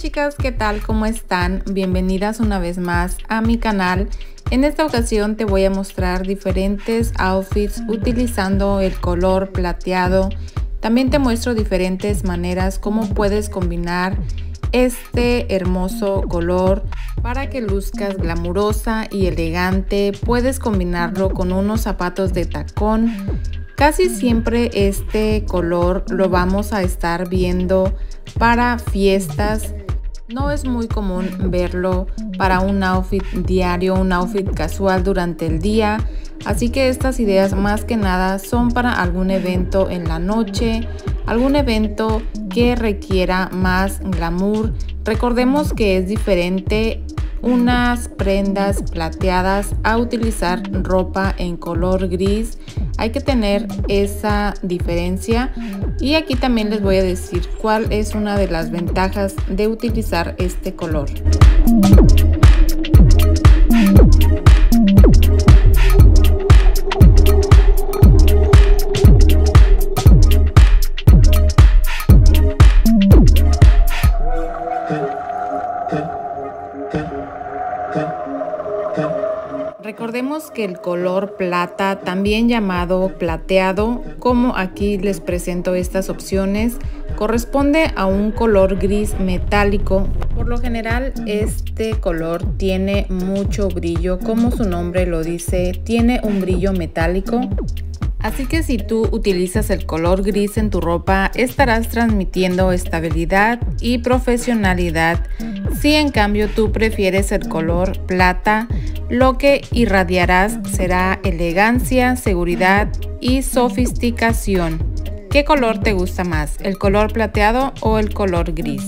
chicas, ¿qué tal? ¿Cómo están? Bienvenidas una vez más a mi canal. En esta ocasión te voy a mostrar diferentes outfits utilizando el color plateado. También te muestro diferentes maneras cómo puedes combinar este hermoso color para que luzcas glamurosa y elegante. Puedes combinarlo con unos zapatos de tacón. Casi siempre este color lo vamos a estar viendo para fiestas. No es muy común verlo para un outfit diario, un outfit casual durante el día. Así que estas ideas más que nada son para algún evento en la noche, algún evento que requiera más glamour. Recordemos que es diferente unas prendas plateadas a utilizar ropa en color gris. Hay que tener esa diferencia. Y aquí también les voy a decir cuál es una de las ventajas de utilizar este color. Recordemos que el color plata, también llamado plateado, como aquí les presento estas opciones, corresponde a un color gris metálico. Por lo general, este color tiene mucho brillo, como su nombre lo dice, tiene un brillo metálico. Así que si tú utilizas el color gris en tu ropa, estarás transmitiendo estabilidad y profesionalidad. Si en cambio tú prefieres el color plata, lo que irradiarás será elegancia, seguridad y sofisticación. ¿Qué color te gusta más, el color plateado o el color gris?